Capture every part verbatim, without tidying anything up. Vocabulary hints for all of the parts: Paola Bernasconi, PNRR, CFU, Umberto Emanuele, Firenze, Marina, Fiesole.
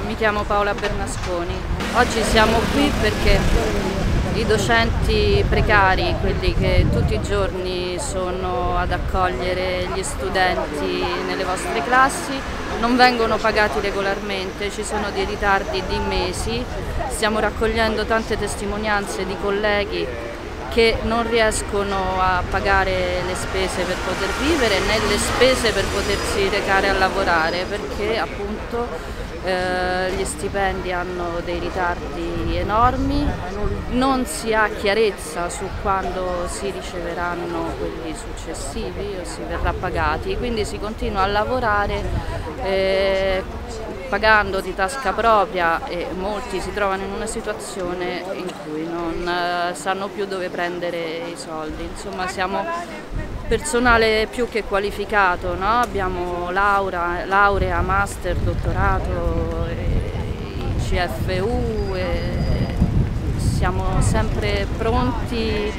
Mi chiamo Paola Bernasconi. Oggi siamo qui perché i docenti precari, quelli che tutti i giorni sono ad accogliere gli studenti nelle vostre classi, non vengono pagati regolarmente, ci sono dei ritardi di mesi. Stiamo raccogliendo tante testimonianze di colleghi che non riescono a pagare le spese per poter vivere né le spese per potersi recare a lavorare, perché appunto eh, gli stipendi hanno dei ritardi enormi, non si ha chiarezza su quando si riceveranno quelli successivi o si verrà pagati, quindi si continua a lavorare eh, pagando di tasca propria e molti si trovano in una situazione in cui non sanno più dove prendere i soldi. Insomma, siamo personale più che qualificato, no? Abbiamo laura, laurea, master, dottorato, i C F U, e siamo sempre pronti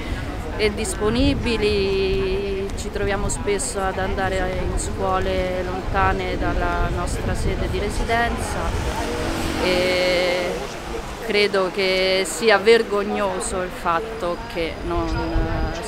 e disponibili. Ci troviamo spesso ad andare in scuole lontane dalla nostra sede di residenza e credo che sia vergognoso il fatto che non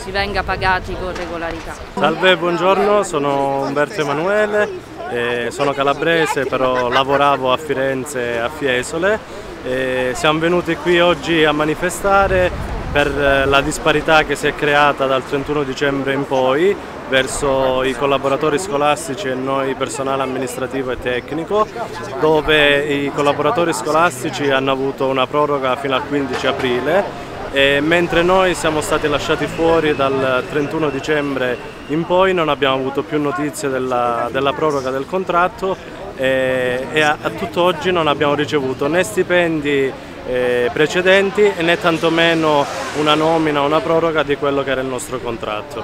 si venga pagati con regolarità. Salve, buongiorno, sono Umberto Emanuele, eh, sono calabrese però lavoravo a Firenze e a Fiesole. Eh, siamo venuti qui oggi a manifestare per la disparità che si è creata dal trentuno dicembre in poi verso i collaboratori scolastici e noi personale amministrativo e tecnico, dove i collaboratori scolastici hanno avuto una proroga fino al quindici aprile, e mentre noi siamo stati lasciati fuori dal trentuno dicembre in poi non abbiamo avuto più notizie della, della proroga del contratto e, e a, a tutt'oggi non abbiamo ricevuto né stipendi Eh, precedenti e né tantomeno una nomina o una proroga di quello che era il nostro contratto.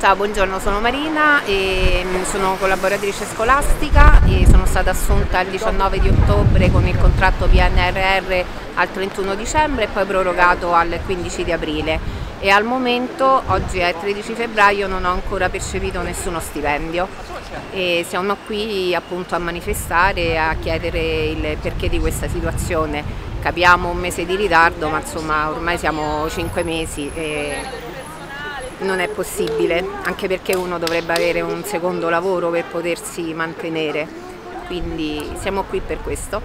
Ciao, buongiorno, sono Marina e sono collaboratrice scolastica e sono stata assunta il diciannove di ottobre con il contratto P N R R al trentuno dicembre e poi prorogato al quindici di aprile e al momento, oggi è il tredici febbraio, non ho ancora percepito nessuno stipendio e siamo qui appunto a manifestare e a chiedere il perché di questa situazione. Capiamo un mese di ritardo, ma insomma ormai siamo cinque mesi e non è possibile, anche perché uno dovrebbe avere un secondo lavoro per potersi mantenere, quindi siamo qui per questo.